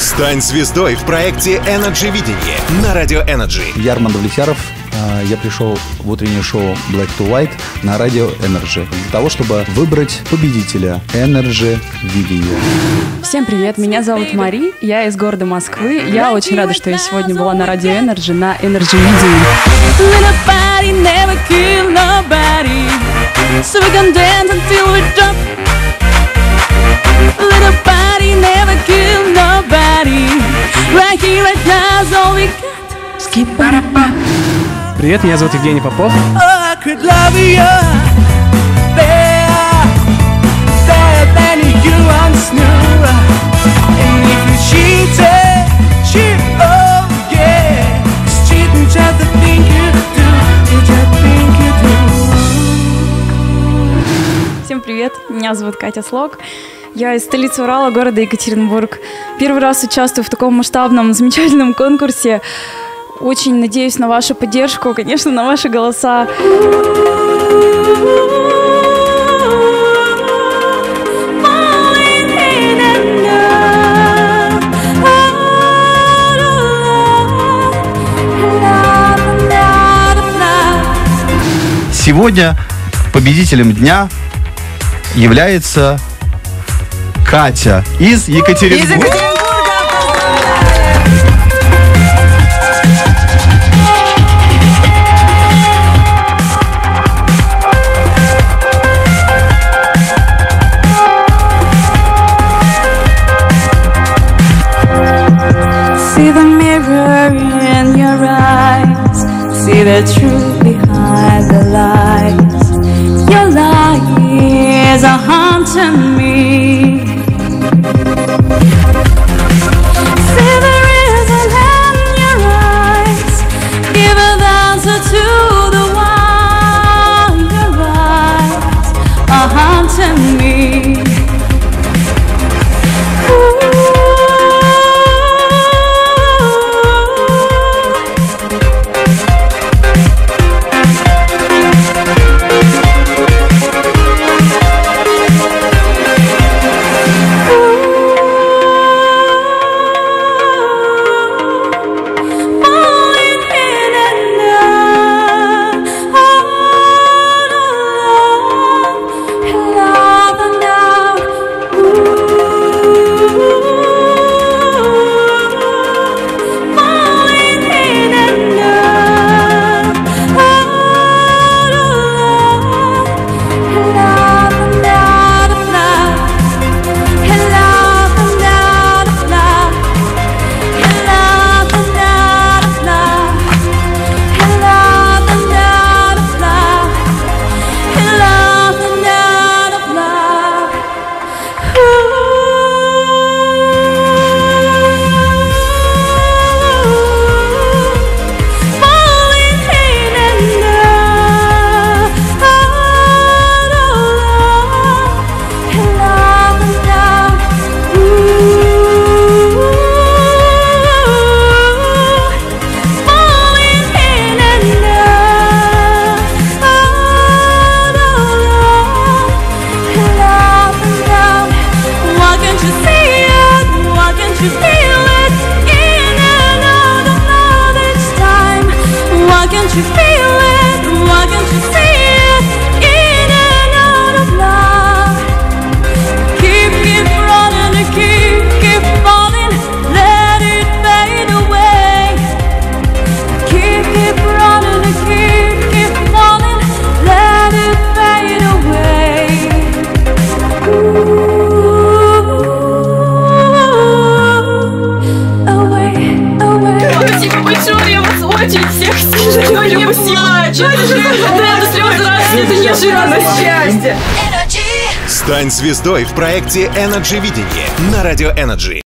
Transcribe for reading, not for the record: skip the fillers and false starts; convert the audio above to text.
Стань звездой в проекте «Energy-видение» на Радио ENERGY. Я Роман Влесяров. Я пришел в утреннее шоу Black to White на Радио ENERGY для того, чтобы выбрать победителя «Energy-видение». Всем привет, меня зовут Мари, я из города Москвы. Я очень рада, что я сегодня была на Радио ENERGY на «Energy-видение». Little body never kill nobody. Right here, right now is all we got. Skip parappa. Привет, меня зовут Евгений Попов. Oh, I could love you better, better than you once knew. And if you cheated, cheat, oh yeah, 'cause cheating just the thing you do, just the thing you do. Всем привет, меня зовут Катя Слок. Я из столицы Урала, города Екатеринбург. Первый раз участвую в таком масштабном, замечательном конкурсе. Очень надеюсь на вашу поддержку, конечно, на ваши голоса. Сегодня победителем дня является... Катя из Екатеринбурга. See the mirror in your eyes. See the truth behind the lies. Your lies are haunting me. Стань звездой в проекте «Energy-видение» на Радио ENERGY.